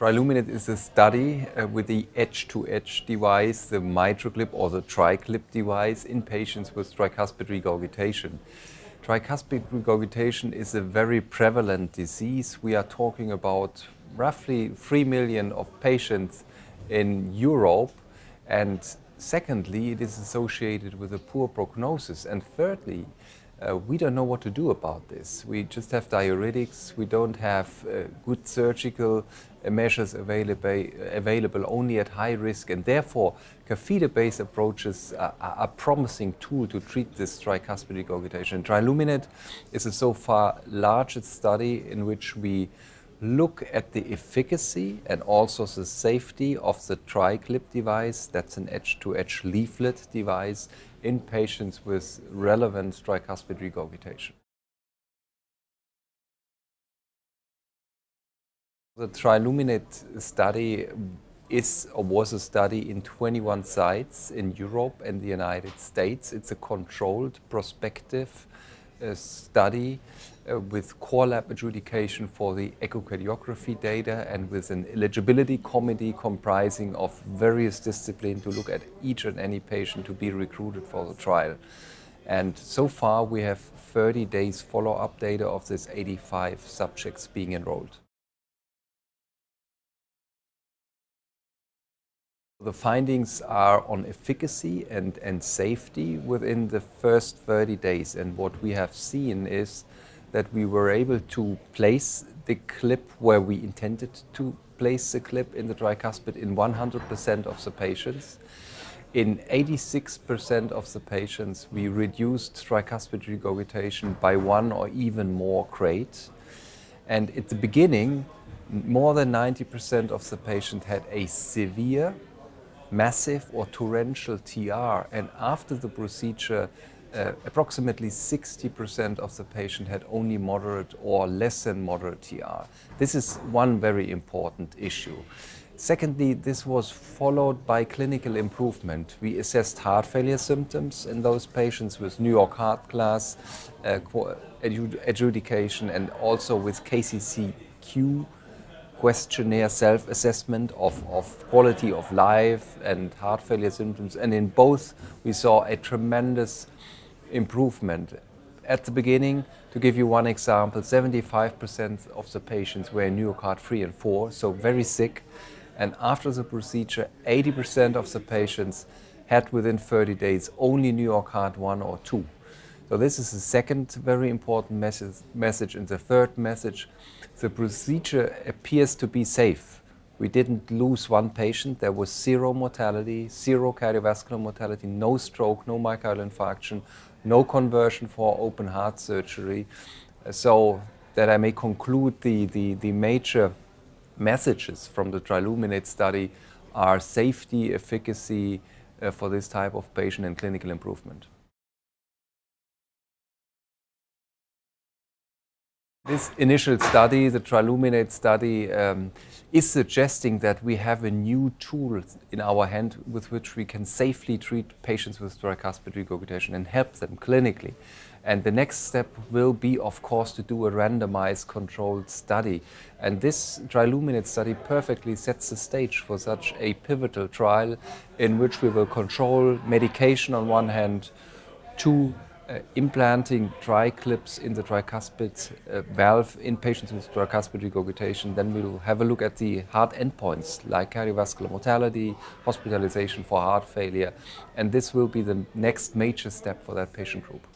Triluminate is a study with the edge-to-edge device, the Mitroglip or the Triclip device in patients with tricuspid regurgitation. Tricuspid regurgitation is a very prevalent disease. We are talking about roughly 3 million of patients in Europe, and secondly, it is associated with a poor prognosis, and thirdly, we don't know what to do about this. We just have diuretics, we don't have good surgical measures available only at high risk, and therefore catheter-based approaches are a promising tool to treat this tricuspid regurgitation. Triluminate is a so far largest study in which we look at the efficacy and also the safety of the Triclip device, that's an edge-to-edge leaflet device, in patients with relevant tricuspid regurgitation. The Triluminate study is or was a study in 21 sites in Europe and the United States. It's a controlled, prospective study with core lab adjudication for the echocardiography data and with an eligibility committee comprising of various disciplines to look at each and any patient to be recruited for the trial. And so far we have 30 days follow-up data of this 85 subjects being enrolled. The findings are on efficacy and safety within the first 30 days, and what we have seen is that we were able to place the clip where we intended to place the clip in the tricuspid in 100% of the patients. In 86% of the patients we reduced tricuspid regurgitation by one or even more grades, and at the beginning more than 90% of the patients had a severe massive or torrential TR, and after the procedure approximately 60% of the patient had only moderate or less than moderate TR. This is one very important issue. Secondly, this was followed by clinical improvement. We assessed heart failure symptoms in those patients with New York Heart class adjudication and also with KCCQ questionnaire self-assessment of quality of life and heart failure symptoms, and in both we saw a tremendous improvement. At the beginning, to give you one example, 75% of the patients were in New York Heart 3 and 4, so very sick, and after the procedure 80% of the patients had within 30 days only New York Heart 1 or 2. So this is the second very important message, and the third message, the procedure appears to be safe. We didn't lose one patient, there was zero mortality, zero cardiovascular mortality, no stroke, no myocardial infarction, no conversion for open heart surgery. So that I may conclude, the major messages from the Triluminate study are safety, efficacy for this type of patient, and clinical improvement. This initial study, the Triluminate study, is suggesting that we have a new tool in our hand with which we can safely treat patients with tricuspid regurgitation and help them clinically. And the next step will be, of course, to do a randomized controlled study. And this Triluminate study perfectly sets the stage for such a pivotal trial in which we will control medication on one hand, two, implanting Triclips in the tricuspid valve in patients with tricuspid regurgitation. Then we'll have a look at the hard endpoints like cardiovascular mortality, hospitalization for heart failure, and this will be the next major step for that patient group.